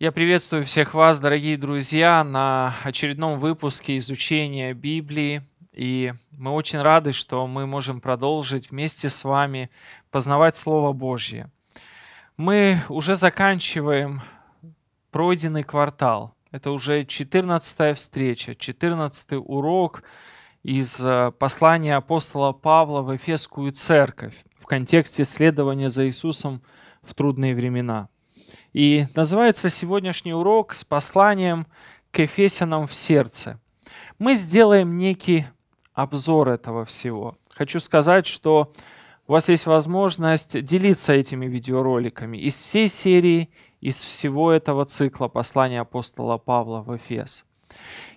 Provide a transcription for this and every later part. Я приветствую всех вас, дорогие друзья, на очередном выпуске изучения Библии. И мы очень рады, что мы можем продолжить вместе с вами познавать Слово Божье. Мы уже заканчиваем пройденный квартал. Это уже 14-я встреча, 14-й урок из послания апостола Павла в Эфесскую церковь в контексте следования за Иисусом в трудные времена. И называется сегодняшний урок «С посланием к Ефесянам в сердце». Мы сделаем некий обзор этого всего. Хочу сказать, что у вас есть возможность делиться этими видеороликами из всей серии, из всего этого цикла послания апостола Павла в Эфес.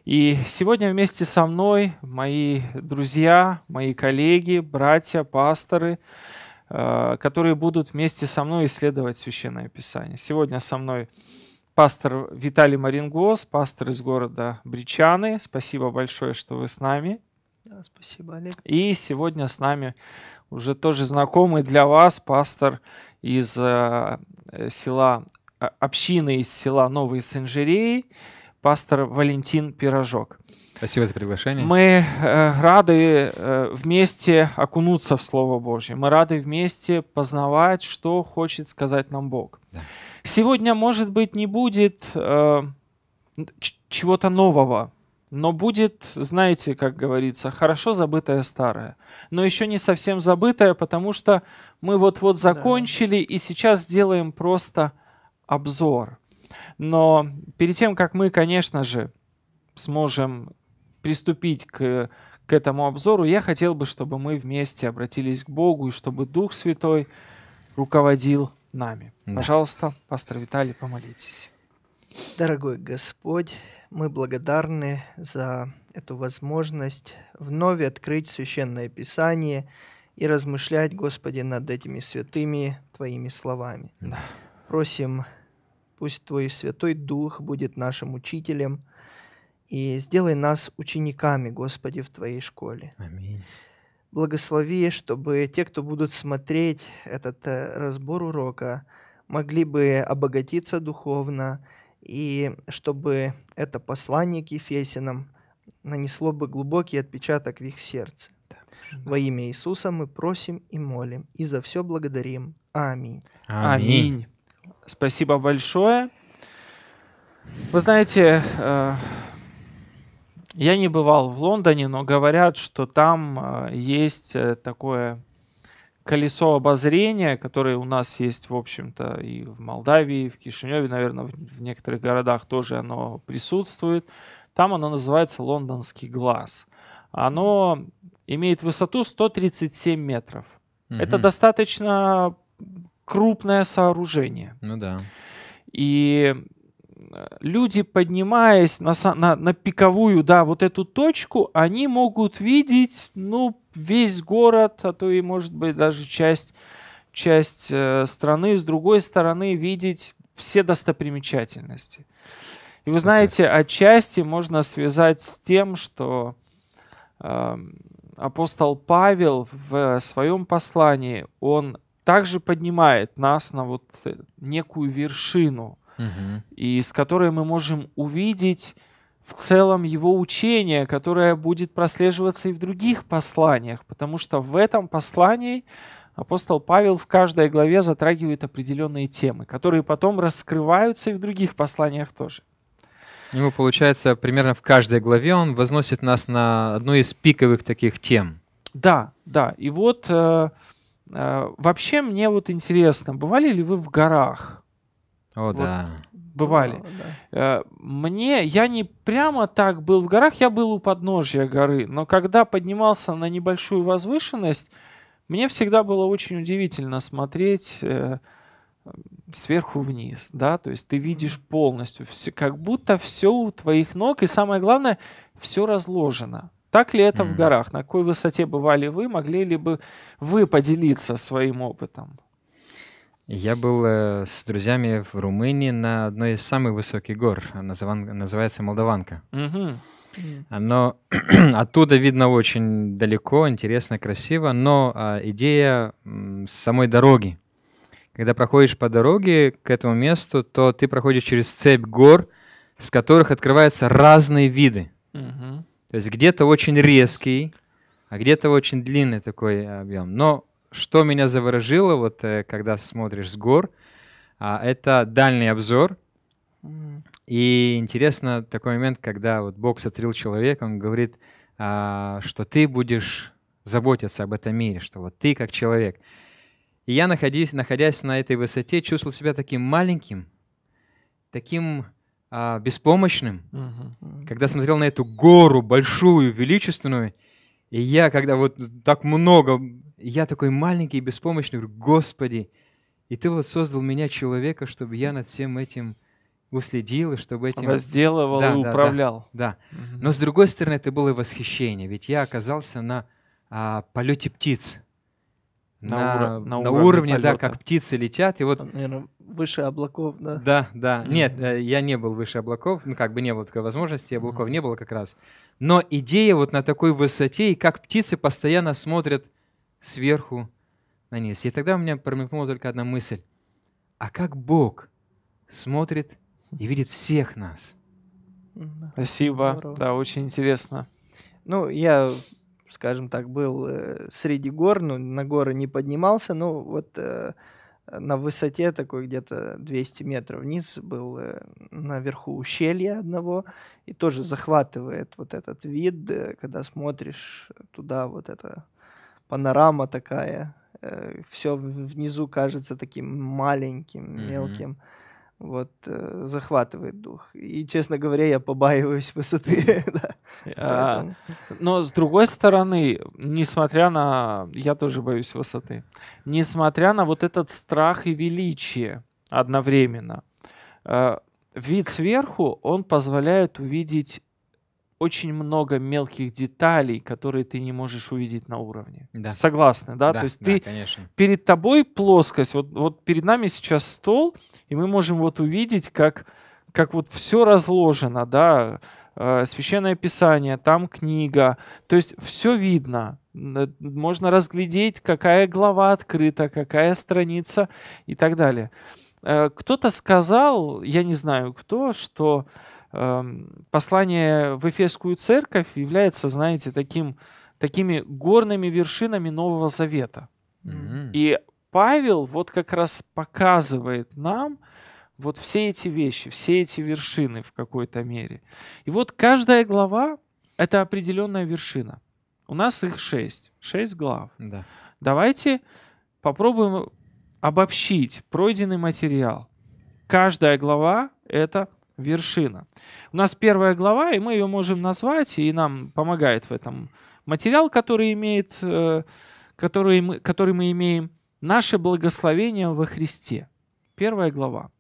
И сегодня вместе со мной мои друзья, мои коллеги, братья, пасторы, которые будут вместе со мной исследовать Священное Писание. Сегодня со мной пастор Виталий Марингос, пастор из города Бричаны. Спасибо большое, что вы с нами. Да, спасибо, Олег. И сегодня с нами уже тоже знакомый для вас пастор из общины из села Новый Сенжерей, пастор Валентин Пирожок. Спасибо за приглашение. Мы рады вместе окунуться в Слово Божье. Мы рады вместе познавать, что хочет сказать нам Бог. Да. Сегодня, может быть, не будет чего-то нового, но будет, знаете, как говорится, хорошо забытое старое. Но еще не совсем забытое, потому что мы вот-вот закончили, да, и сейчас сделаем просто обзор. Но перед тем, как мы, конечно же, сможем приступить к этому обзору, я хотел бы, чтобы мы вместе обратились к Богу и чтобы Дух Святой руководил нами. Да. Пожалуйста, пастор Виталий, помолитесь. Дорогой Господь, мы благодарны за эту возможность вновь открыть Священное Писание и размышлять, Господи, над этими святыми Твоими словами. Да. Просим, пусть Твой Святой Дух будет нашим учителем, и сделай нас учениками, Господи, в Твоей школе. Аминь. Благослови, чтобы те, кто будут смотреть этот разбор урока, могли бы обогатиться духовно, и чтобы это послание к Ефесянам нанесло бы глубокий отпечаток в их сердце. Да. Во имя Иисуса мы просим и молим, и за все благодарим. Аминь. Аминь. Спасибо большое. Вы знаете, я не бывал в Лондоне, но говорят, что там есть такое колесо обозрения, которое у нас есть, в общем-то, и в Молдавии, и в Кишиневе, наверное, в некоторых городах тоже оно присутствует. Там оно называется «Лондонский глаз». Оно имеет высоту 137 метров. Угу. Это достаточно крупное сооружение. Ну да. И люди, поднимаясь на пиковую, да, вот эту точку, они могут видеть, ну, весь город, а то и, может быть, даже часть страны. С другой стороны видеть все достопримечательности. И вы знаете, отчасти можно связать с тем, что апостол Павел в своем послании, он также поднимает нас на вот некую вершину, и из которой мы можем увидеть в целом его учение, которое будет прослеживаться и в других посланиях, потому что в этом послании апостол Павел в каждой главе затрагивает определенные темы, которые потом раскрываются и в других посланиях тоже. Ему, получается, примерно в каждой главе он возносит нас на одну из пиковых таких тем. Да, да. И вот вообще мне вот интересно, бывали ли вы в горах? О, вот, да. Бывали. О, да. Я не прямо так был в горах, я был у подножья горы, но когда поднимался на небольшую возвышенность, мне всегда было очень удивительно смотреть сверху вниз, да, то есть ты видишь полностью, все, как будто все у твоих ног, и самое главное, все разложено. Так ли это в горах? На какой высоте бывали вы? Могли ли бы вы поделиться своим опытом? Я был с друзьями в Румынии на одной из самых высоких гор, называется Молдаванка. Но оттуда видно очень далеко, интересно, красиво, но идея самой дороги, Когда проходишь по дороге к этому месту, то ты проходишь через цепь гор, с которых открываются разные виды. Угу. То есть где-то очень резкий, а где-то очень длинный такой объем. Но что меня заворожило, вот когда смотришь с гор, это дальний обзор. И интересно такой момент, когда вот Бог сотворил человека, он говорит, что ты будешь заботиться об этом мире, что вот ты как человек. И я, находясь на этой высоте, чувствовал себя таким маленьким, таким беспомощным, когда смотрел на эту гору большую, величественную, и я, когда вот так много, я такой маленький и беспомощный, говорю, Господи, и Ты вот создал меня человека, чтобы я над всем этим уследил, и чтобы этим... Возделывал, да, и управлял. Да, да. Но с другой стороны, это было и восхищение, ведь я оказался на полете птиц. На уровне, да, как птицы летят. И вот... Наверное, выше облаков, да? Да, да. Нет, я не был выше облаков, ну как бы не было такой возможности, облаков не было как раз. Но идея вот на такой высоте, и как птицы постоянно смотрят сверху на низ. И тогда у меня промелькнула только одна мысль. А как Бог смотрит и видит всех нас? Спасибо, здорово. Да, очень интересно. Ну, я... скажем так, был среди гор, но на горы не поднимался, но вот на высоте такой где-то 200 метров вниз был наверху ущелья одного, и тоже захватывает вот этот вид, когда смотришь туда, вот эта панорама такая, все внизу кажется таким маленьким, мелким. Вот, захватывает дух. И, честно говоря, я побаиваюсь высоты. Но, с другой стороны, несмотря на... Я тоже боюсь высоты. Несмотря на вот этот страх и величие одновременно, вид сверху, он позволяет увидеть очень много мелких деталей, которые ты не можешь увидеть на уровне. Да. Согласны, да? Да, то есть да, ты, конечно. Перед тобой плоскость, вот перед нами сейчас стол, и мы можем вот увидеть, как вот все разложено, да, Священное Писание, там книга, то есть все видно, можно разглядеть, какая глава открыта, какая страница и так далее. Кто-то сказал, я не знаю кто, что послание в Ефесскую церковь является, знаете, такими горными вершинами Нового Завета. И Павел вот как раз показывает нам вот все эти вещи, все эти вершины в какой-то мере. И вот каждая глава — это определенная вершина. У нас их 6 глав. Да. Давайте попробуем обобщить пройденный материал. Каждая глава — это вершина. У нас первая глава, и мы ее можем назвать, и нам помогает в этом материал, который мы имеем. Наше благословение во Христе. Первая глава.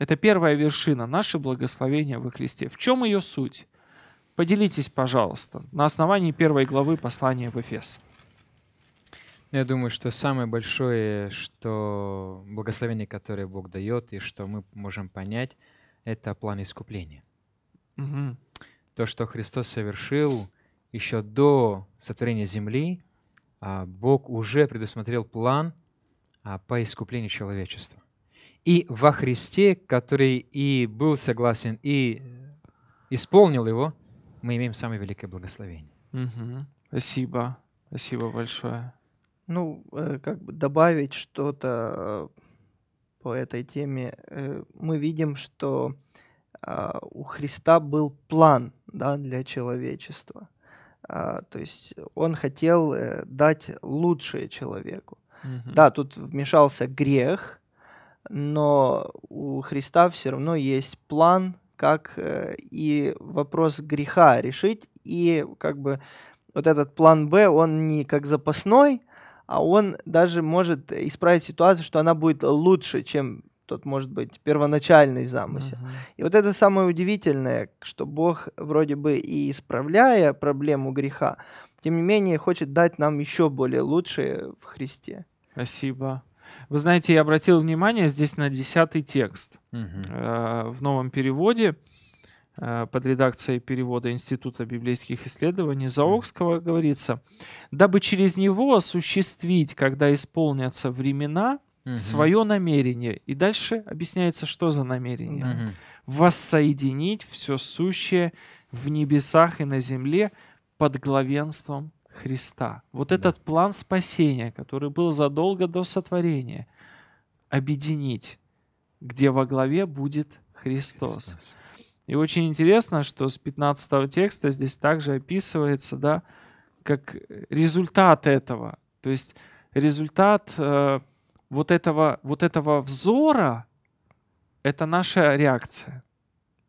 Это первая вершина. Наше благословение во Христе. В чем ее суть? Поделитесь, пожалуйста, на основании первой главы послания в Эфес. Я думаю, что самое большое, что благословение, которое Бог дает, и что мы можем понять, это план искупления. То, что Христос совершил еще до сотворения земли, Бог уже предусмотрел план по искуплению человечества. И во Христе, который и был согласен, и исполнил его, мы имеем самое великое благословение. Спасибо. Спасибо большое. Ну, как бы добавить что-то по этой теме. Мы видим, что у Христа был план, да, для человечества. То есть он хотел дать лучшее человеку. Да, тут вмешался грех, но у Христа все равно есть план, как и вопрос греха решить. И как бы вот этот план Б, он не как запасной, а он даже может исправить ситуацию, что она будет лучше, чем тот, может быть, первоначальный замысел. И вот это самое удивительное, что Бог, вроде бы и исправляя проблему греха, тем не менее хочет дать нам еще более лучшее в Христе. Спасибо. Вы знаете, я обратил внимание здесь на 10-й текст. В новом переводе, под редакцией перевода Института библейских исследований Заокского, говорится: «Дабы через него осуществить, когда исполнятся времена, свое намерение. И дальше объясняется, что за намерение. Воссоединить все сущее в небесах и на земле под главенством Христа. Вот этот план спасения, который был задолго до сотворения, объединить, где во главе будет Христос. И очень интересно, что с 15 текста здесь также описывается, да, как результат этого. То есть результат вот этого взора — это наша реакция.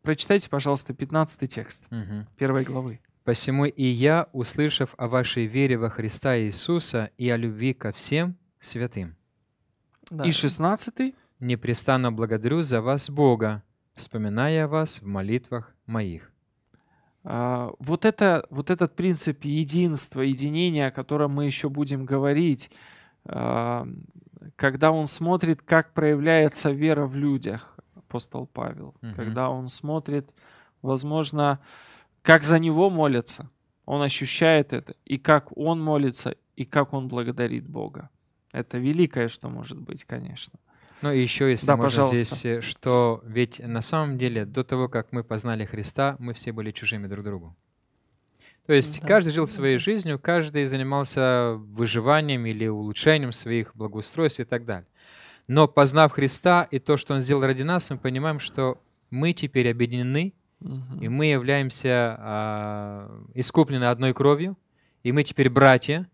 Прочитайте, пожалуйста, 15 текст 1 главы. «Посему и я, услышав о вашей вере во Христа Иисуса и о любви ко всем святым». Да. И 16-й. «Непрестанно благодарю за вас Бога, вспоминая о вас в молитвах моих». Вот этот принцип единства, единения, о котором мы еще будем говорить, когда он смотрит, как проявляется вера в людях, апостол Павел, когда он смотрит, возможно, как за него молятся, он ощущает это, и как он молится, и как он благодарит Бога. Это великое, что может быть, конечно. Ну и еще, если можно, здесь, что ведь на самом деле до того, как мы познали Христа, мы все были чужими друг другу. То есть каждый жил своей жизнью, каждый занимался выживанием или улучшением своих благоустройств и так далее. Но познав Христа и то, что Он сделал ради нас, мы понимаем, что мы теперь объединены, и мы являемся искуплены одной кровью, и мы теперь братья,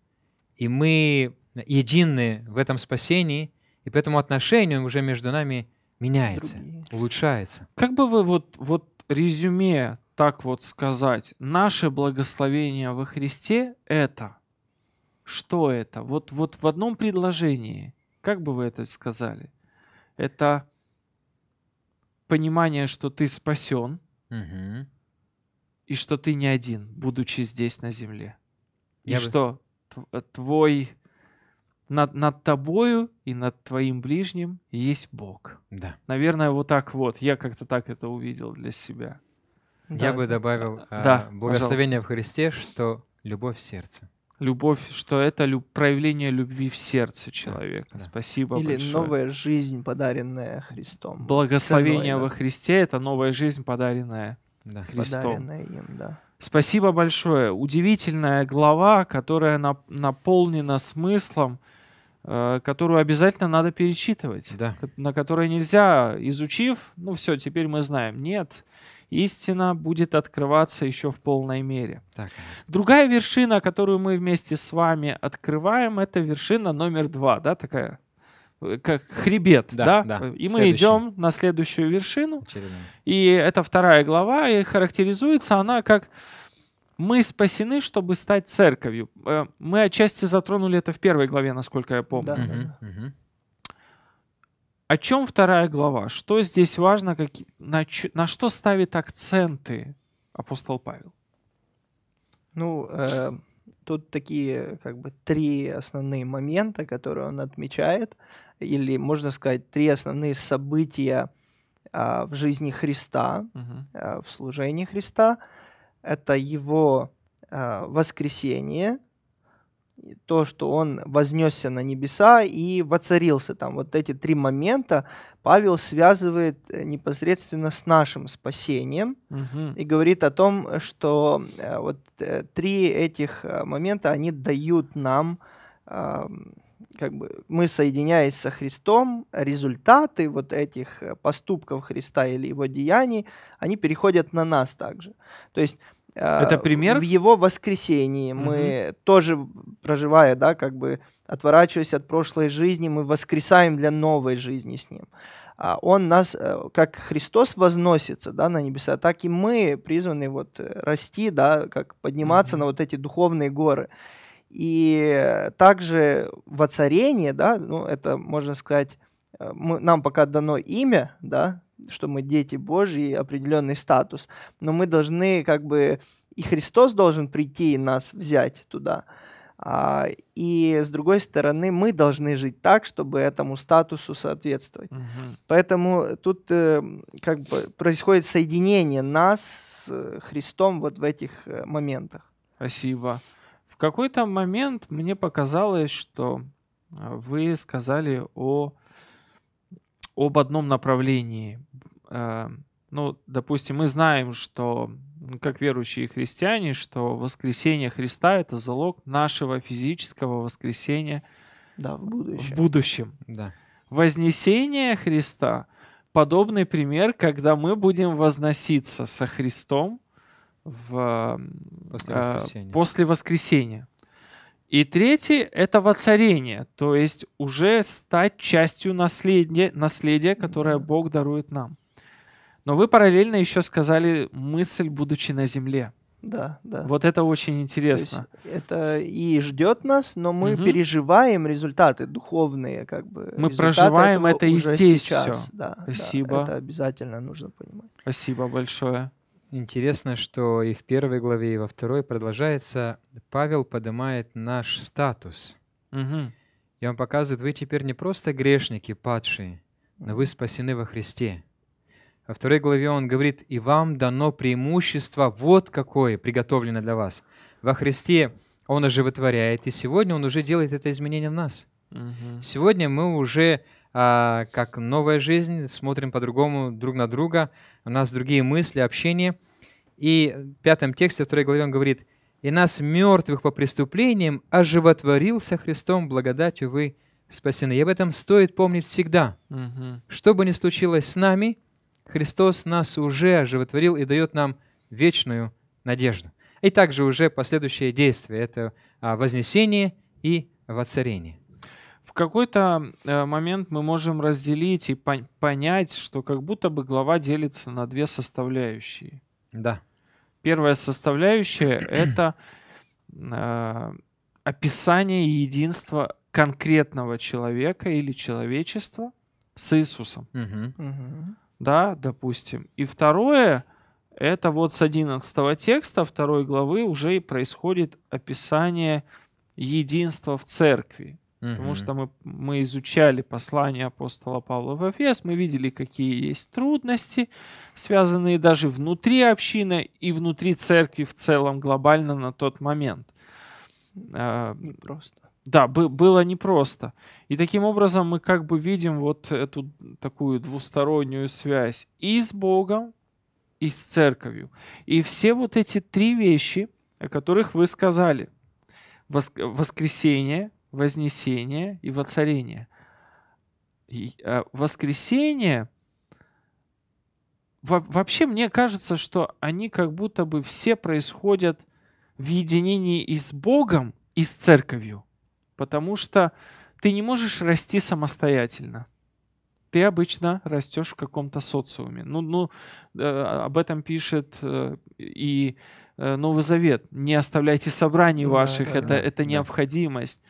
и мы едины в этом спасении, и поэтому отношение уже между нами меняется, улучшается. Как бы вы вот резюме так вот сказать, наше благословение во Христе — это? Что это? Вот в одном предложении, как бы вы это сказали? Это понимание, что ты спасен, и что ты не один, будучи здесь на земле. Что твой... Над тобою и над твоим ближним есть Бог. Да. Наверное, вот так вот. Я как-то так это увидел для себя. Да. Я бы добавил благословение в Христе, что любовь в сердце. Любовь, что это проявление любви в сердце человека. Да. Спасибо большое. Или новая жизнь, подаренная Христом. Благословение во Христе — это новая жизнь, подаренная Христом. Подаренная им, да. Спасибо большое. Удивительная глава, которая наполнена смыслом, которую обязательно надо перечитывать, на которой нельзя, изучив, ну все, теперь мы знаем. Нет, истина будет открываться еще в полной мере. Так. Другая вершина, которую мы вместе с вами открываем, это вершина номер 2, да, такая, как хребет, да? И мы идем на следующую вершину. И это 2 глава, и характеризуется она как «Мы спасены, чтобы стать церковью». Мы отчасти затронули это в 1 главе, насколько я помню. О чем 2 глава? Что здесь важно? На что ставит акценты апостол Павел? Ну, тут такие как бы 3 основные момента, которые он отмечает, или, можно сказать, 3 основные события в жизни Христа, в служении Христа. Это его воскресение, то, что он вознесся на небеса и воцарился там. Вот эти 3 момента Павел связывает непосредственно с нашим спасением и говорит о том, что вот 3 этих момента, они дают нам, как бы мы, соединяясь со Христом, результаты вот этих поступков Христа или его деяний, они переходят на нас также. То есть это пример? В его воскресении мы тоже, проживая, да, как бы отворачиваясь от прошлой жизни, мы воскресаем для новой жизни с ним. Он нас, как Христос возносится, да, на небеса, так и мы призваны вот расти, да, как подниматься на вот эти духовные горы. И также воцарение, да, ну, это, можно сказать, нам пока дано имя, да, что мы дети Божьи, определенный статус, но мы должны как бы, и Христос должен прийти и нас взять туда, и с другой стороны мы должны жить так, чтобы этому статусу соответствовать. Поэтому тут как бы происходит соединение нас с Христом вот в этих моментах. Спасибо. В какой-то момент мне показалось, что вы сказали о об одном направлении. Ну, допустим, мы знаем, что, как верующие христиане, что воскресение Христа — это залог нашего физического воскресения, да, в будущем. Да. Вознесение Христа — подобный пример, когда мы будем возноситься со Христом после воскресения. И третий — это воцарение, то есть уже стать частью наследия, которое Бог дарует нам. Но вы параллельно еще сказали мысль, будучи на земле. Да, да. Вот это очень интересно. Это и ждет нас, но мы переживаем результаты духовные, как бы. Мы проживаем это естественно. Да, спасибо. Да, это обязательно нужно понимать. Спасибо большое. Интересно, что и в 1 главе, и во 2 продолжается, Павел поднимает наш статус. И он показывает, вы теперь не просто грешники, падшие, но вы спасены во Христе. Во 2 главе он говорит, и вам дано преимущество, вот какое приготовлено для вас. Во Христе он оживотворяет, и сегодня он уже делает это изменение в нас. Сегодня мы уже, как новая жизнь, смотрим по-другому друг на друга, у нас другие мысли, общение. И в 5 тексте, в 2 главе он говорит, и нас, мертвых по преступлениям, оживотворился Христом, благодатью вы спасены. И об этом стоит помнить всегда. Что бы ни случилось с нами, Христос нас уже оживотворил и дает нам вечную надежду. И также уже последующие действия — это вознесение и воцарение. В какой-то момент мы можем разделить и понять, что как будто бы глава делится на 2 составляющие. Да. Первая составляющая — это описание единства конкретного человека или человечества с Иисусом. Да, допустим. И второе, это вот с 11 текста 2 главы уже и происходит описание единства в церкви. Потому что мы изучали послание апостола Павла в Эфес, мы видели, какие есть трудности, связанные даже внутри общины и внутри церкви в целом глобально на тот момент. Непросто. Да, было непросто. И таким образом мы как бы видим вот эту такую двустороннюю связь и с Богом, и с церковью. И все вот эти 3 вещи, о которых вы сказали, воскресение, вознесение и воцарение. Воскресение, вообще мне кажется, что они как будто бы все происходят в единении и с Богом, и с церковью. Потому что ты не можешь расти самостоятельно. Ты обычно растешь в каком-то социуме. Об этом пишет и Новый Завет. Не оставляйте собраний ваших, это необходимость.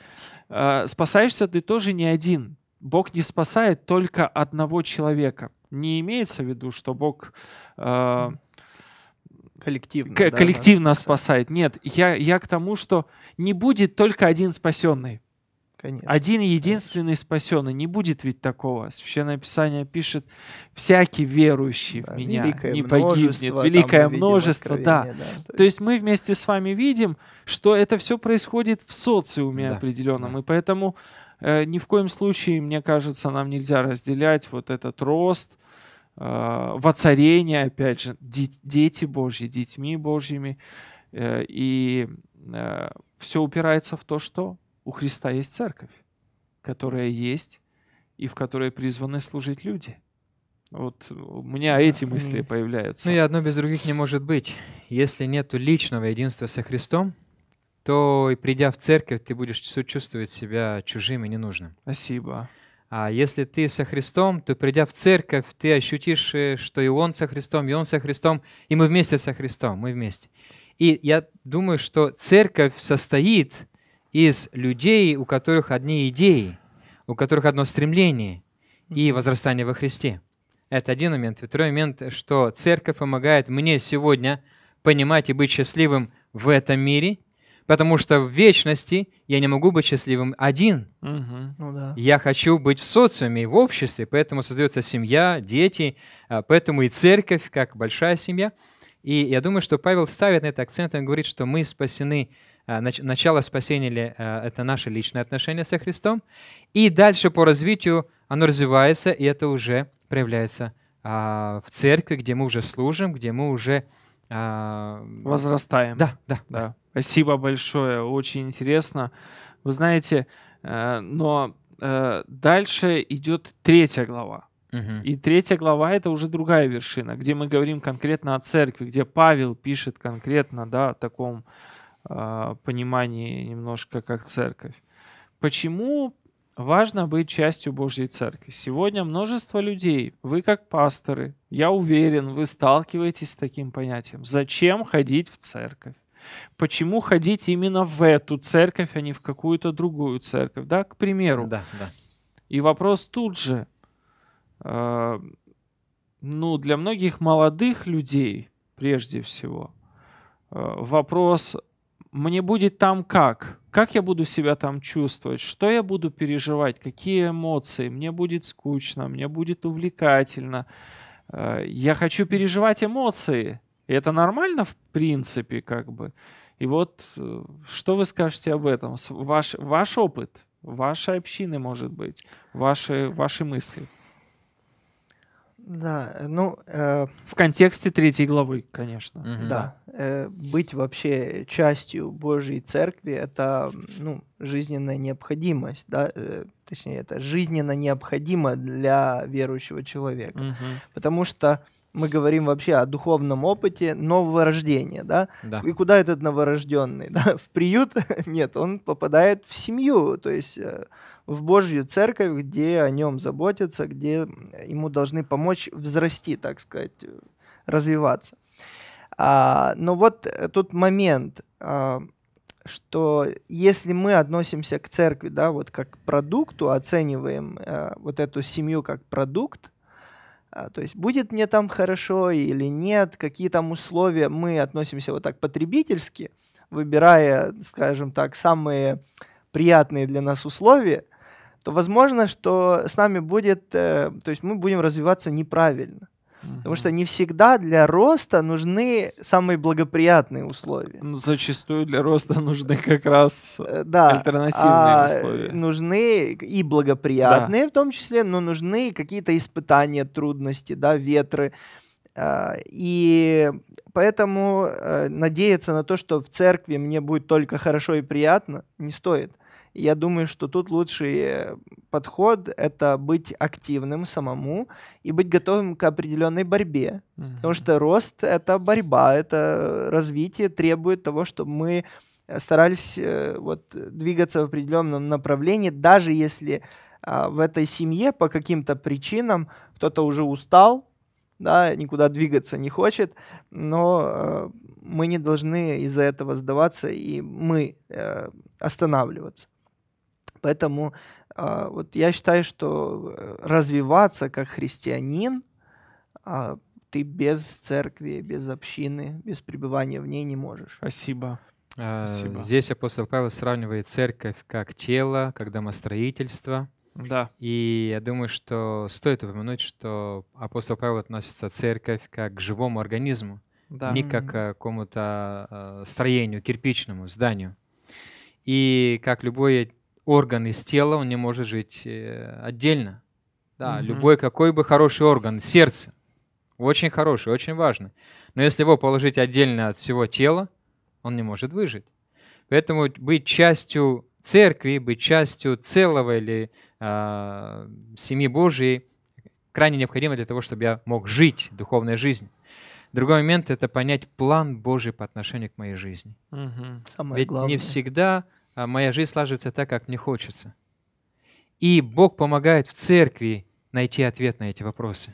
Спасаешься ты тоже не один. Бог не спасает только одного человека. Не имеется в виду, что Бог... Коллективно спасает. Нет, я к тому, что не будет только один спасенный. Конечно. Один единственный спасенный. Не будет ведь такого. Священное Писание пишет, всякий верующий в меня не погибнет. Великое множество. Да. То есть мы вместе с вами видим, что это все происходит в социуме определенном. И поэтому ни в коем случае, мне кажется, нам нельзя разделять вот этот рост, воцарение, опять же, дети Божьи, детьми Божьими. И все упирается в то, что у Христа есть церковь, которая есть и в которой призваны служить люди. Вот у меня эти мысли появляются. Ну и одно без других не может быть. Если нет личного единства со Христом, то, придя в церковь, ты будешь чувствовать себя чужим и ненужным. Спасибо. А если ты со Христом, то, придя в церковь, ты ощутишь, что и он со Христом, и он со Христом, и мы вместе со Христом, мы вместе. И я думаю, что церковь состоит из людей, у которых одни идеи, у которых одно стремление и возрастание во Христе. Это один момент. И второй момент, что церковь помогает мне сегодня понимать и быть счастливым в этом мире, потому что в вечности я не могу быть счастливым один. Я хочу быть в социуме, в обществе, поэтому создается семья, дети, поэтому и церковь, как большая семья. И я думаю, что Павел ставит на это акцент, он говорит, что мы спасены, начало спасения — это наше личное отношение со Христом, и дальше по развитию оно развивается, и это уже проявляется в церкви, где мы уже служим, где мы уже возрастаем. Да. Спасибо большое, очень интересно. Вы знаете, но дальше идет 3 глава. И 3 глава — это уже другая вершина, где мы говорим конкретно о церкви, где Павел пишет конкретно, да, о таком понимании немножко как церковь. Почему важно быть частью Божьей Церкви? Сегодня множество людей, вы как пасторы, я уверен, вы сталкиваетесь с таким понятием. Зачем ходить в церковь? Почему ходить именно в эту церковь, а не в какую-то другую церковь? Да, к примеру. Да. И вопрос тут же. Ну, для многих молодых людей, прежде всего, вопрос: мне будет там как? Как я буду себя там чувствовать? Что я буду переживать? Какие эмоции? Мне будет скучно, мне будет увлекательно. Я хочу переживать эмоции. И это нормально, в принципе, как бы. И вот что вы скажете об этом? Ваш опыт, ваши общины, может быть, ваши мысли. Да, ну... в контексте 3 главы, конечно. Да. Быть вообще частью Божьей Церкви — это, ну, жизненная необходимость, да? Точнее, это жизненно необходимо для верующего человека. Потому что мы говорим вообще о духовном опыте новорождения, да? И куда этот новорожденный? Да? В приют? Нет, он попадает в семью, то есть в Божью Церковь, где о нем заботятся, где ему должны помочь взрасти, так сказать, развиваться. Но вот тут момент, что если мы относимся к церкви, да, вот как к продукту, оцениваем вот эту семью как продукт, то есть будет мне там хорошо или нет, какие там условия, мы относимся вот так потребительски, выбирая, скажем так, самые приятные для нас условия, то возможно, что с нами будет, то есть мы будем развиваться неправильно. Потому что не всегда для роста нужны самые благоприятные условия. Зачастую для роста нужны как раз альтернативные условия. Нужны и благоприятные в том числе, но нужны какие-то испытания, трудности, да, ветры. И поэтому надеяться на то, что в церкви мне будет только хорошо и приятно, не стоит. Я думаю, что тут лучший подход — это быть активным самому и быть готовым к определенной борьбе. Потому что рост — это борьба, это развитие требует того, чтобы мы старались вот двигаться в определенном направлении, даже если в этой семье по каким-то причинам кто-то уже устал, да, никуда двигаться не хочет, но мы не должны из-за этого сдаваться, и мы останавливаться. Поэтому вот я считаю, что развиваться как христианин ты без церкви, без общины, без пребывания в ней не можешь. Спасибо. Здесь апостол Павел сравнивает церковь как тело, как домостроительство. Да. И я думаю, что стоит упомянуть, что апостол Павел относится церковь как к живому организму, не как к какому-то строению, кирпичному зданию. И как любое орган из тела, он не может жить отдельно. Да, любой какой бы хороший орган, сердце, очень хороший, очень важный. Но если его положить отдельно от всего тела, он не может выжить. Поэтому быть частью церкви, быть частью целого или семьи Божьей крайне необходимо для того, чтобы я мог жить духовной жизнью. Другой момент — это понять план Божий по отношению к моей жизни. Ведь главное, не всегда моя жизнь сложится так, как мне хочется. И Бог помогает в церкви найти ответ на эти вопросы.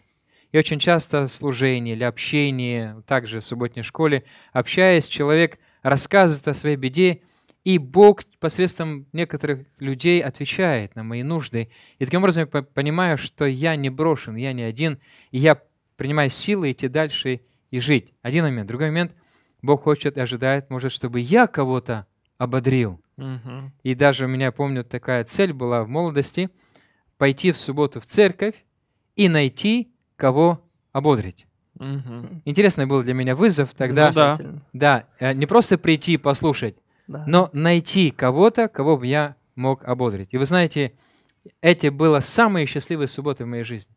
И очень часто в служении или общении, также в субботней школе, общаясь, человек рассказывает о своей беде, и Бог посредством некоторых людей отвечает на мои нужды. И таким образом я понимаю, что я не брошен, я не один, и я принимаю силы идти дальше и жить. Один момент. Другой момент. Бог хочет и ожидает, может, чтобы я кого-то ободрил. И даже у меня, помню, такая цель была в молодости — пойти в субботу в церковь и найти, кого ободрить. Интересный был для меня вызов тогда. Не просто прийти и послушать, но найти кого-то, кого бы я мог ободрить. И вы знаете, эти были самые счастливые субботы в моей жизни.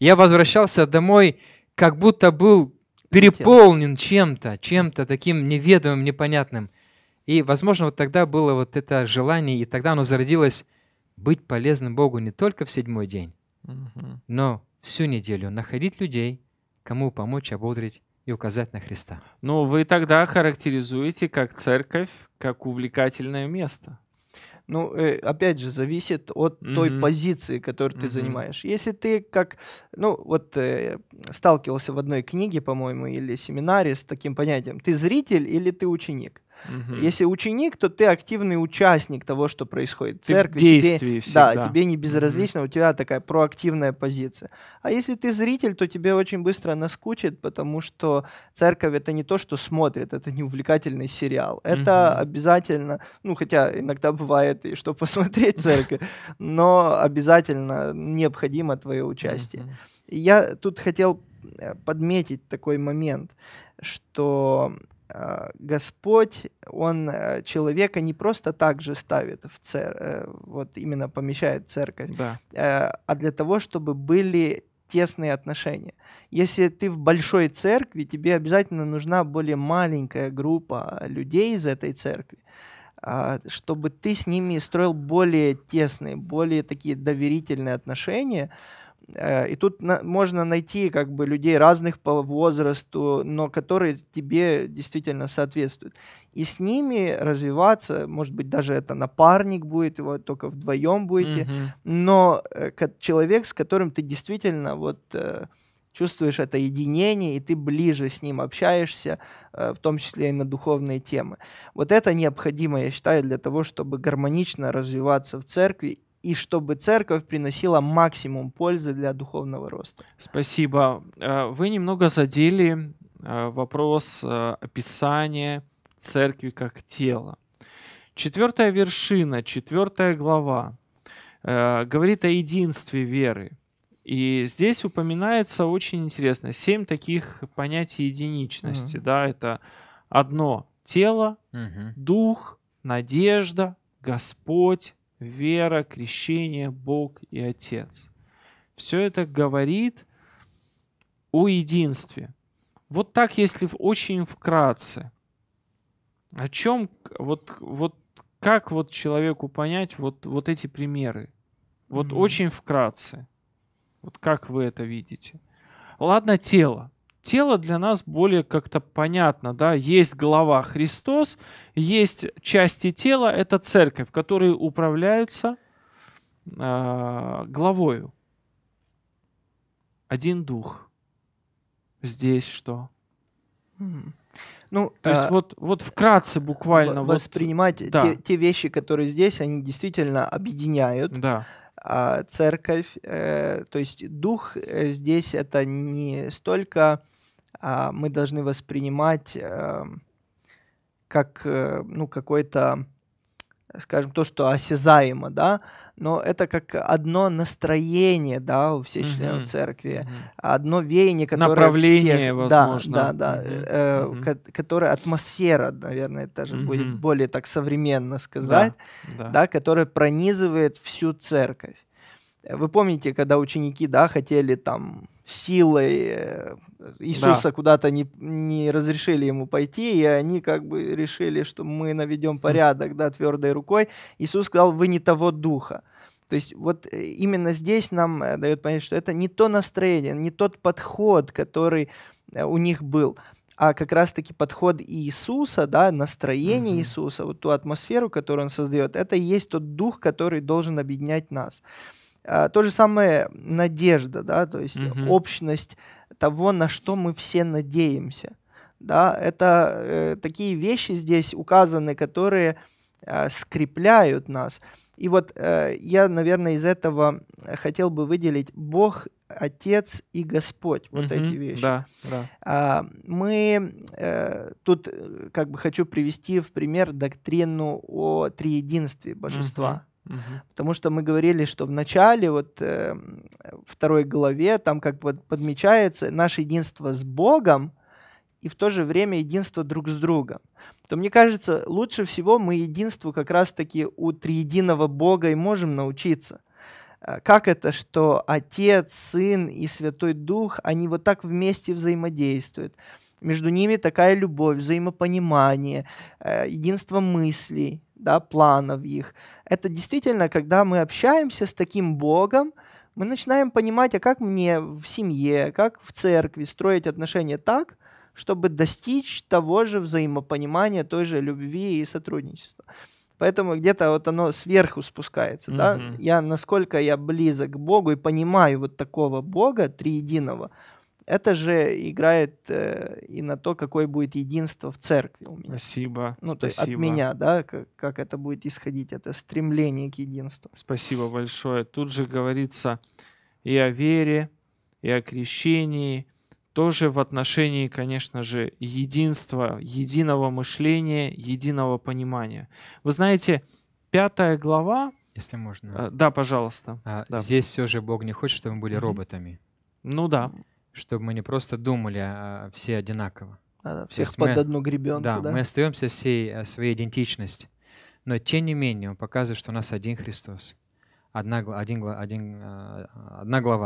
Я возвращался домой, как будто был переполнен чем-то таким неведомым, непонятным. И, возможно, вот тогда было вот это желание, и тогда оно зародилось быть полезным Богу не только в седьмой день, но всю неделю находить людей, кому помочь, ободрить и указать на Христа. Но вы тогда характеризуете как церковь, как увлекательное место. Ну, опять же, зависит от той позиции, которую ты занимаешь. Если ты как... Ну, вот сталкивался в одной книге, по-моему, или семинаре с таким понятием. Ты зритель или ты ученик? Если ученик, то ты активный участник того, что происходит в церкви. Ты в действии всегда. Да, тебе не безразлично, у тебя такая проактивная позиция. А если ты зритель, то тебе очень быстро наскучит, потому что церковь — это не то, что смотрит, это не увлекательный сериал. Это обязательно, ну хотя иногда бывает и что посмотреть церковь, но обязательно необходимо твое участие. Я тут хотел подметить такой момент, что... Господь, Он человека не просто так же ставит в церковь, вот именно помещает в церковь, да, а для того, чтобы были тесные отношения. Если ты в большой церкви, тебе обязательно нужна более маленькая группа людей из этой церкви, чтобы ты с ними строил более тесные, более такие доверительные отношения. И тут можно найти как бы людей разных по возрасту, но которые тебе действительно соответствуют. И с ними развиваться, может быть, даже это напарник будет, его только вдвоем будете, но человек, с которым ты действительно вот чувствуешь это единение, и ты ближе с ним общаешься, в том числе и на духовные темы. Вот это необходимо, я считаю, для того, чтобы гармонично развиваться в церкви, и чтобы церковь приносила максимум пользы для духовного роста. Спасибо. Вы немного задели вопрос описания церкви как тела. 4-я вершина, 4-я глава говорит о единстве веры. И здесь упоминается очень интересно 7 таких понятий единичности. Да, это одно тело, дух, надежда, Господь, вера, крещение, Бог и Отец. Все это говорит о единстве. Вот так, если очень вкратце. О чем, как вот человеку понять вот эти примеры? Вот очень вкратце. Вот как вы это видите? Ладно, тело. Тело для нас более как-то понятно, да, есть голова Христос, есть части тела, это церковь, которые управляются главою. Один дух. Здесь что? Ну, то есть вот вкратце буквально. Воспринимать те вещи, которые здесь, они действительно объединяют. Да. Церковь, то есть дух здесь это не столько... мы должны воспринимать как ну, какое-то, скажем, то, что осязаемо, да, но это как одно настроение, да, у всех членов церкви, одно веяние, которое... Направление, всех, возможно. Которая атмосфера, наверное, даже будет более так современно сказать, да, которая пронизывает всю церковь. Вы помните, когда ученики, да, хотели там силой Иисуса куда-то не разрешили ему пойти, и они как бы решили, что мы наведем порядок, да, твердой рукой. Иисус сказал: вы не того духа. То есть вот именно здесь нам дает понять, что это не то настроение, не тот подход, который у них был, а как раз-таки подход Иисуса, да, настроение Иисуса, вот ту атмосферу, которую Он создает, это и есть тот дух, который должен объединять нас. То же самое надежда, да, то есть общность того, на что мы все надеемся. Да, это такие вещи здесь указаны, которые скрепляют нас. И вот я, наверное, из этого хотел бы выделить Бог, Отец и Господь, вот эти вещи. Мы тут как бы хочу привести в пример доктрину о триединстве Божества. Потому что мы говорили, что в начале, вот второй главе, там как бы подмечается наше единство с Богом и в то же время единство друг с другом. То мне кажется, лучше всего мы единству как раз-таки у триединого Бога и можем научиться. Как это, что Отец, Сын и Святой Дух, они вот так вместе взаимодействуют? Между ними такая любовь, взаимопонимание, единство мыслей, да, планов их. Это действительно, когда мы общаемся с таким Богом, мы начинаем понимать, а как мне в семье, как в церкви строить отношения так, чтобы достичь того же взаимопонимания, той же любви и сотрудничества. Поэтому где-то вот оно сверху спускается. Mm-hmm. Да? Насколько я близок к Богу и понимаю вот такого Бога триединого, это же играет и на то, какое будет единство в церкви у меня. Спасибо. Ну, то есть от меня, да, как это будет исходить, это стремление к единству. Спасибо большое. Тут же говорится и о вере, и о крещении, тоже в отношении, конечно же, единства, единого мышления, единого понимания. Вы знаете, 5 глава... Если можно. Да, пожалуйста. Да. Здесь все же Бог не хочет, чтобы мы были роботами. Ну да. Чтобы мы не просто думали, а все одинаково. Всех под одну гребенку. Да, да, мы остаемся всей своей идентичностью. Но тем не менее, он показывает, что у нас один Христос. Одна глава,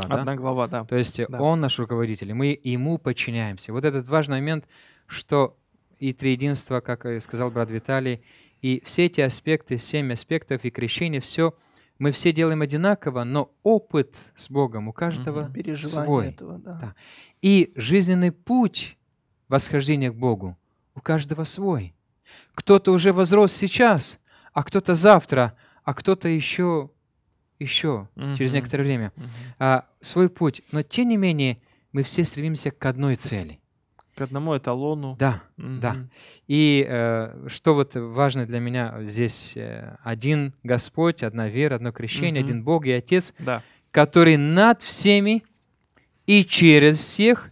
да? Одна глава, да. То есть да. Он наш руководитель, и мы ему подчиняемся. Вот этот важный момент, что и триединство, как сказал брат Виталий, и все эти аспекты, 7 аспектов, и крещение, все, мы все делаем одинаково, но опыт с Богом у каждого свой. Этого, да. Да. И жизненный путь восхождения к Богу у каждого свой. Кто-то уже возрос сейчас, а кто-то завтра, а кто-то еще через некоторое время, свой путь. Но, тем не менее, мы все стремимся к одной цели. К одному эталону. Да, да. И что вот важно для меня здесь, один Господь, одна вера, одно крещение, один Бог и Отец, да. Который над всеми и через всех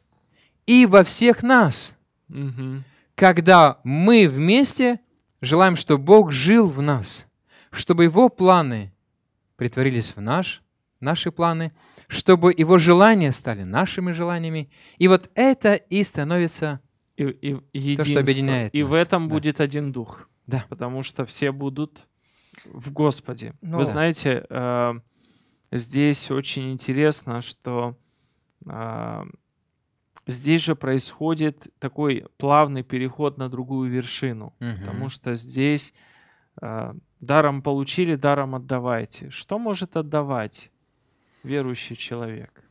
и во всех нас. Когда мы вместе желаем, чтобы Бог жил в нас, чтобы Его планы притворились в наши планы, чтобы его желания стали нашими желаниями. И вот это и становится то, что объединяет нас. И в этом будет один дух, да. Потому что все будут в Господе. Вы знаете, здесь очень интересно, что здесь же происходит такой плавный переход на другую вершину, потому что здесь... даром получили, даром отдавайте. Что может отдавать верующий человек?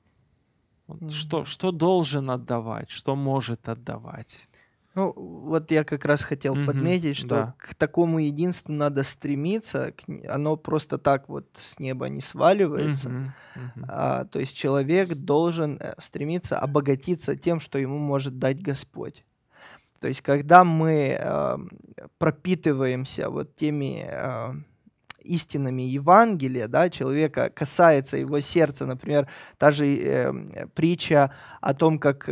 Что должен отдавать? Что может отдавать? Ну, вот я как раз хотел подметить, что да. К такому единству надо стремиться. Оно просто так вот с неба не сваливается. То есть человек должен стремиться обогатиться тем, что ему может дать Господь. То есть, когда мы пропитываемся вот теми истинами Евангелия, да, человека касается его сердца, например, та же притча о том, как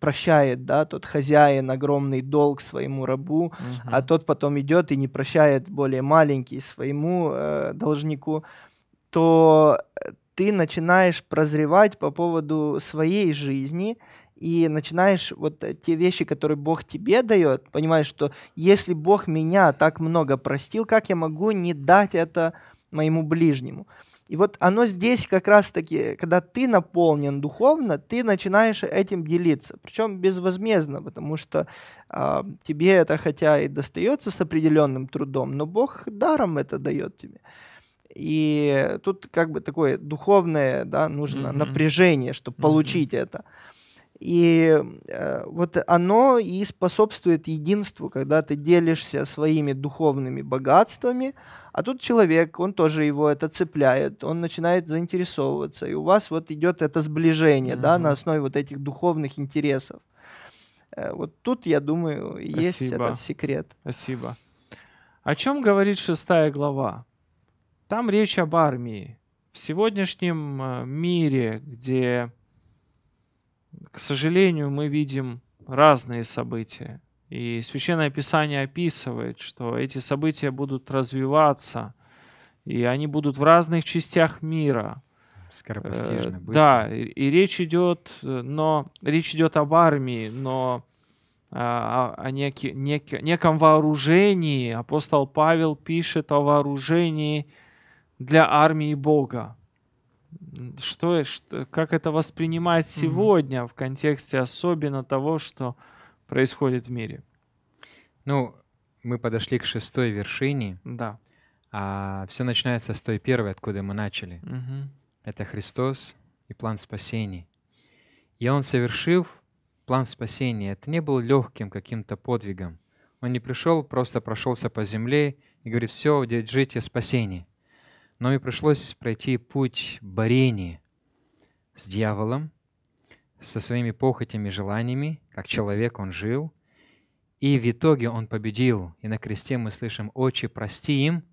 прощает, да, тот хозяин огромный долг своему рабу, а тот потом идет и не прощает более маленький своему должнику, то ты начинаешь прозревать по поводу своей жизни. И начинаешь вот те вещи, которые Бог тебе дает, понимаешь, что если Бог меня так много простил, как я могу не дать это моему ближнему? И вот оно здесь как раз-таки, когда ты наполнен духовно, ты начинаешь этим делиться, причем безвозмездно, потому что тебе это хотя и достается с определенным трудом, но Бог даром это дает тебе. И тут как бы такое духовное, да, нужно напряжение, чтобы получить это. И вот оно и способствует единству, когда ты делишься своими духовными богатствами, а тут человек, он тоже его это цепляет, он начинает заинтересовываться, и у вас вот идет это сближение, да, на основе вот этих духовных интересов. Вот тут, я думаю, есть этот секрет. Спасибо. О чем говорит 6 глава? Там речь об армии. В сегодняшнем мире, где... К сожалению, мы видим разные события, и Священное Писание описывает, что эти события будут развиваться, и они будут в разных частях мира. Скоропостижно, быстро. Да, и речь идет об армии, но о неком вооружении. Апостол Павел пишет о вооружении для армии Бога. Как это воспринимать сегодня в контексте особенно того, что происходит в мире? Ну, мы подошли к шестой вершине. Да. А все начинается с той первой, откуда мы начали. Это Христос и план спасения. И Он, совершив план спасения, это не был легким каким-то подвигом. Он не пришел, просто прошелся по земле и говорит: все, держите спасение. Но и пришлось пройти путь борения с дьяволом, со своими похотями, желаниями, как человек он жил. И в итоге он победил. И на кресте мы слышим: «Отче, прости им,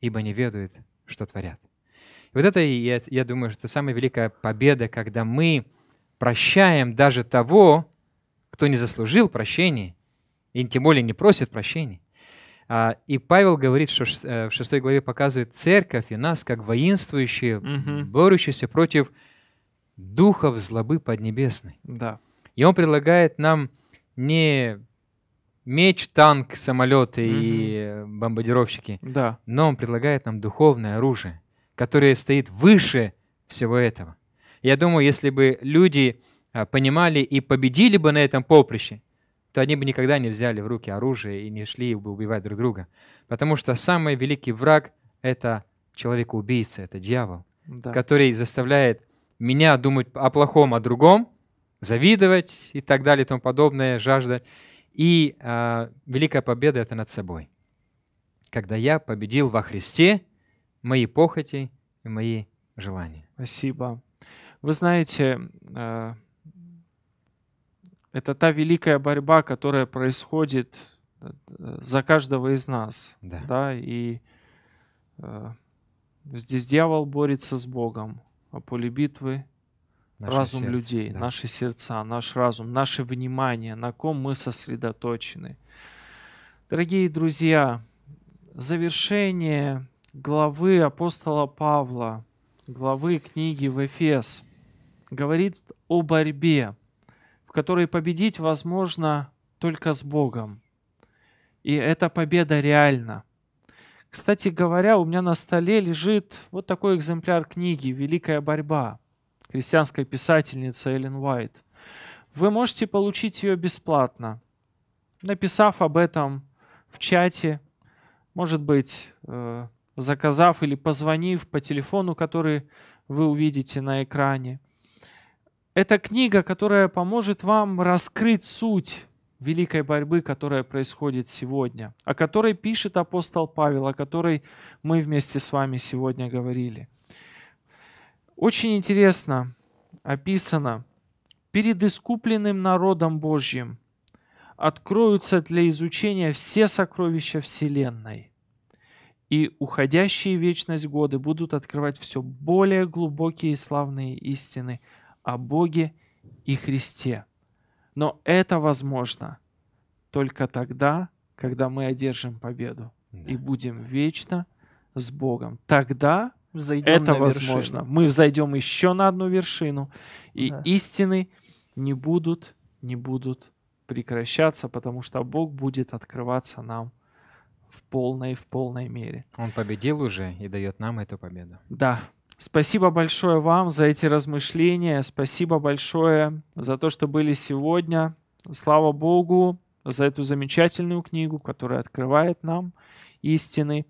ибо не ведают, что творят». И вот это, я думаю, что самая великая победа, когда мы прощаем даже того, кто не заслужил прощения, и тем более не просит прощения. И Павел говорит, что в 6 главе показывает церковь и нас, как воинствующие, борющиеся против духов злобы поднебесной. Да. И он предлагает нам не меч, танк, самолеты и бомбардировщики, но он предлагает нам духовное оружие, которое стоит выше всего этого. Я думаю, если бы люди понимали и победили бы на этом поприще, то они бы никогда не взяли в руки оружие и не шли бы убивать друг друга. Потому что самый великий враг — это человек-убийца, это дьявол, который заставляет меня думать о плохом, о другом, завидовать и так далее, и тому подобное, жаждать. И великая победа — это над собой. Когда я победил во Христе мои похоти и мои желания. Спасибо. Вы знаете... Это та великая борьба, которая происходит за каждого из нас. Да. Да? И здесь дьявол борется с Богом, а поле битвы — разум людей, наши сердца, наш разум, наше внимание, на ком мы сосредоточены. Дорогие друзья, завершение главы апостола Павла, главы книги в Эфес, говорит о борьбе, которые победить возможно только с Богом. И эта победа реальна. Кстати говоря, у меня на столе лежит вот такой экземпляр книги «Великая борьба» христианской писательницы Эллен Уайт. Вы можете получить ее бесплатно, написав об этом в чате, может быть, заказав или позвонив по телефону, который вы увидите на экране. Это книга, которая поможет вам раскрыть суть великой борьбы, которая происходит сегодня, о которой пишет апостол Павел, о которой мы вместе с вами сегодня говорили. Очень интересно описано: «Перед искупленным народом Божьим откроются для изучения все сокровища Вселенной, и уходящие в вечность годы будут открывать все более глубокие и славные истины о Боге и Христе». Но это возможно только тогда, когда мы одержим победу и будем вечно с Богом. Тогда это возможно. Мы взойдем еще на одну вершину, и истины не будут прекращаться, потому что Бог будет открываться нам в полной мере. Он победил уже и дает нам эту победу. Да. Спасибо большое вам за эти размышления. Спасибо большое за то, что были сегодня. Слава Богу за эту замечательную книгу, которая открывает нам истины.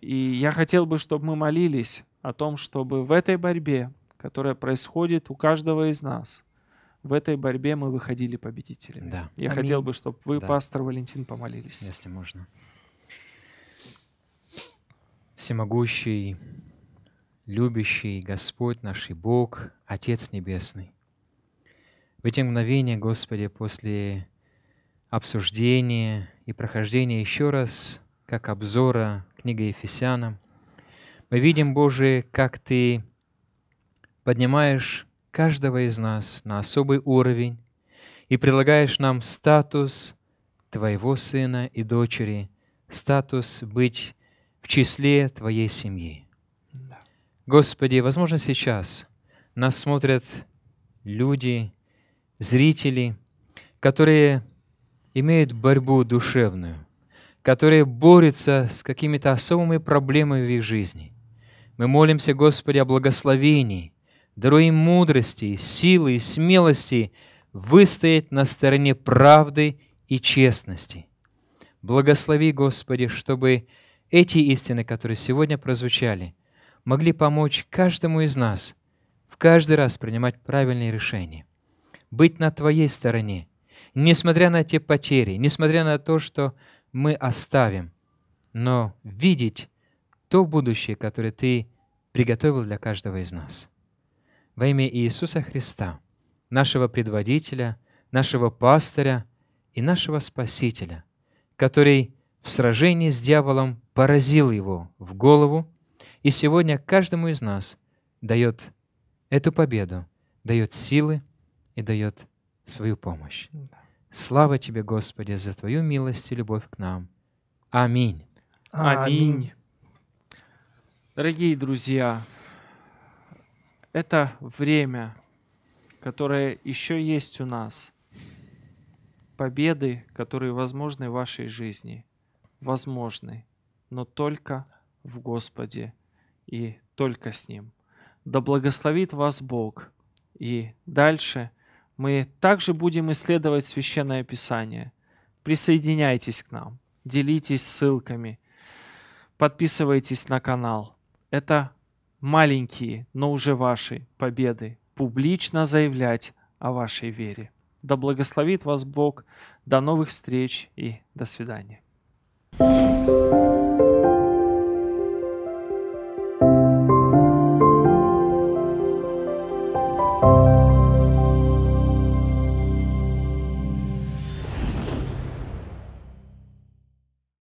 И я хотел бы, чтобы мы молились о том, чтобы в этой борьбе, которая происходит у каждого из нас, в этой борьбе мы выходили победителями. Да. Я хотел бы, чтобы вы, пастор Валентин, помолились. Если можно. Всемогущий, любящий Господь наш и Бог, Отец Небесный. В эти мгновения, Господи, после обсуждения и прохождения еще раз, как обзора книги Ефесянам, мы видим, Боже, как Ты поднимаешь каждого из нас на особый уровень и предлагаешь нам статус Твоего сына и дочери, статус быть в числе Твоей семьи. Господи, возможно, сейчас нас смотрят люди, зрители, которые имеют борьбу душевную, которые борются с какими-то особыми проблемами в их жизни. Мы молимся, Господи, о благословении, даруй им мудрости, силы и смелости выстоять на стороне правды и честности. Благослови, Господи, чтобы эти истины, которые сегодня прозвучали, могли помочь каждому из нас в каждый раз принимать правильные решения, быть на Твоей стороне, несмотря на те потери, несмотря на то, что мы оставим, но видеть то будущее, которое Ты приготовил для каждого из нас. Во имя Иисуса Христа, нашего предводителя, нашего пастыря и нашего Спасителя, который в сражении с дьяволом поразил его в голову, и сегодня каждому из нас дает эту победу, дает силы и дает свою помощь. Слава Тебе, Господи, за Твою милость и любовь к нам. Аминь. Аминь. Дорогие друзья, это время, которое еще есть у нас, победы, которые возможны в вашей жизни, возможны, но только в Господе и только с Ним. Да благословит вас Бог. И дальше мы также будем исследовать Священное Писание. Присоединяйтесь к нам, делитесь ссылками, подписывайтесь на канал. Это маленькие, но уже ваши победы. Публично заявлять о вашей вере. Да благословит вас Бог. До новых встреч и до свидания.